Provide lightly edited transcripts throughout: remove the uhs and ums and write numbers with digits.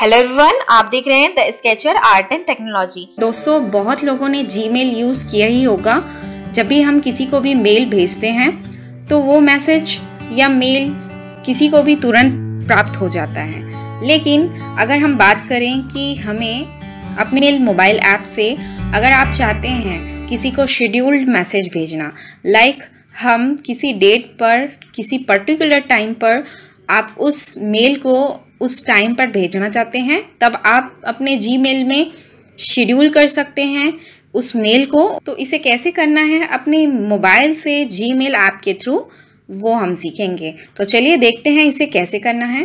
Hello everyone, आप देख रहे हैं the sketcher art and technology. दोस्तों, बहुत लोगों ने जीमेल यूज किया ही होगा। जब भी हम किसी को भी मेल भेजते हैं तो वो मैसेज या मेल किसी को भी तुरंत प्राप्त हो जाता है। लेकिन अगर हम बात करें कि हमें अपने मोबाइल ऐप से अगर आप चाहते हैं किसी को शेड्यूल्ड मैसेज भेजना, लाइक हम किसी डेट पर किसी पर्टिकुलर टाइम पर आप उस मेल को उस टाइम पर भेजना चाहते हैं, तब आप अपने जीमेल में शेड्यूल कर सकते हैं उस मेल को। तो इसे कैसे करना है अपने मोबाइल से जीमेल ऐप के थ्रू, वो हम सीखेंगे। तो चलिए देखते हैं इसे कैसे करना है।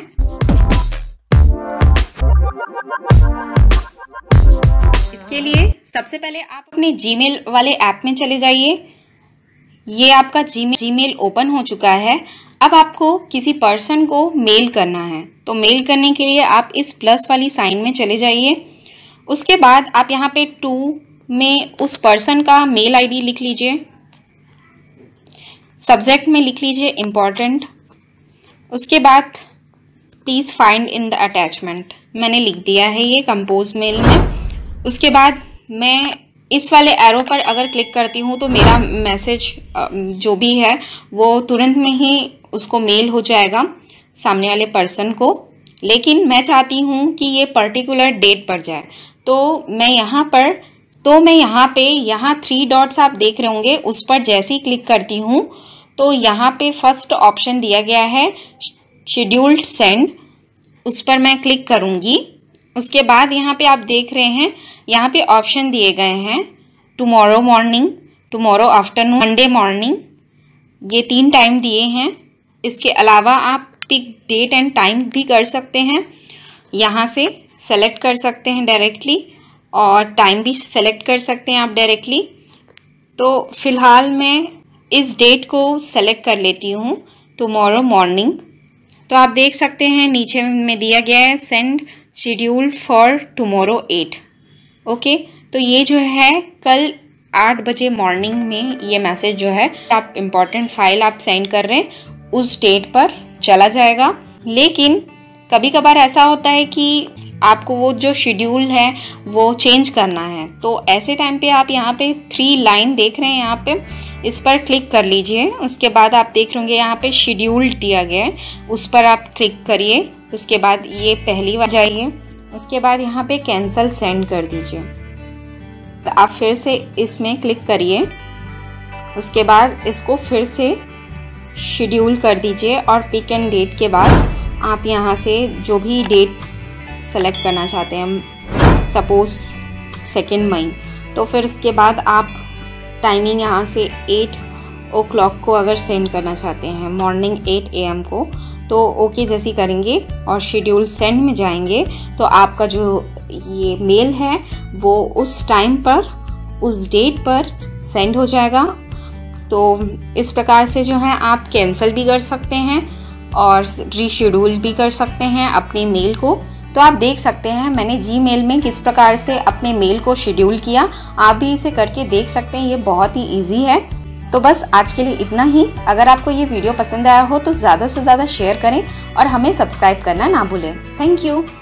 इसके लिए सबसे पहले आप अपने जीमेल वाले ऐप में चले जाइए। ये आपका जीमेल ओपन हो चुका है। अब आपको किसी पर्सन को मेल करना है, तो मेल करने के लिए आप इस प्लस वाली साइन में चले जाइए। उसके बाद आप यहाँ पे टू में उस पर्सन का मेल आईडी लिख लीजिए, सब्जेक्ट में लिख लीजिए इम्पॉर्टेंट। उसके बाद please find in the attachment मैंने लिख दिया है ये कंपोज मेल में। उसके बाद मैं इस वाले एरो पर अगर क्लिक करती हूँ तो मेरा मैसेज जो भी है वो तुरंत में ही उसको मेल हो जाएगा सामने वाले पर्सन को। लेकिन मैं चाहती हूँ कि ये पर्टिकुलर डेट पर जाए, तो मैं यहाँ पे यहाँ थ्री डॉट्स आप देख रहे होंगे, उस पर जैसे ही क्लिक करती हूँ तो यहाँ पे फर्स्ट ऑप्शन दिया गया है शेड्यूल्ड सेंड, उस पर मैं क्लिक करूँगी। उसके बाद यहाँ पे आप देख रहे हैं, यहाँ पे ऑप्शन दिए गए हैं tomorrow morning, tomorrow afternoon, Monday morning, ये तीन टाइम दिए हैं। इसके अलावा आप पिक डेट एंड टाइम भी कर सकते हैं, यहाँ से सेलेक्ट कर सकते हैं डायरेक्टली, और टाइम भी सेलेक्ट कर सकते हैं आप डायरेक्टली। तो फ़िलहाल मैं इस डेट को सेलेक्ट कर लेती हूँ, टुमारो मॉर्निंग। तो आप देख सकते हैं नीचे में दिया गया है send schedule for tomorrow 8। Okay, तो ये जो है कल 8 बजे मॉर्निंग में ये मैसेज जो है आप इम्पॉर्टेंट फाइल आप सेंड कर रहे हैं उस डेट पर चला जाएगा। लेकिन कभी कभार ऐसा होता है कि आपको वो जो शेड्यूल है वो चेंज करना है, तो ऐसे टाइम पे आप यहाँ पे 3 लाइन देख रहे हैं, यहाँ पे इस पर क्लिक कर लीजिए। उसके बाद आप देख रहे होंगे यहाँ पे शेड्यूल्ड दिया गया है, उस पर आप क्लिक करिए। उसके बाद ये पहली बार जाइए, उसके बाद यहाँ पे कैंसिल सेंड कर दीजिए, तो आप फिर से इसमें क्लिक करिए। उसके बाद इसको फिर से शेड्यूल कर दीजिए, और पिक एंड डेट के बाद आप यहाँ से जो भी डेट सेलेक्ट करना चाहते हैं, सपोज 2 मई, तो फिर उसके बाद आप टाइमिंग यहाँ से 8 o'clock को अगर सेंड करना चाहते हैं, मॉर्निंग 8 AM को, तो ओके जैसी करेंगे और शेड्यूल सेंड में जाएंगे तो आपका जो ये मेल है वो उस टाइम पर उस डेट पर सेंड हो जाएगा। तो इस प्रकार से जो है आप कैंसिल भी कर सकते हैं और रीशेड्यूल भी कर सकते हैं अपने मेल को। तो आप देख सकते हैं मैंने जीमेल में किस प्रकार से अपने मेल को शेड्यूल किया। आप भी इसे करके देख सकते हैं, ये बहुत ही इजी है। तो बस आज के लिए इतना ही। अगर आपको ये वीडियो पसंद आया हो तो ज़्यादा से ज़्यादा शेयर करें और हमें सब्सक्राइब करना ना भूलें। Thank you.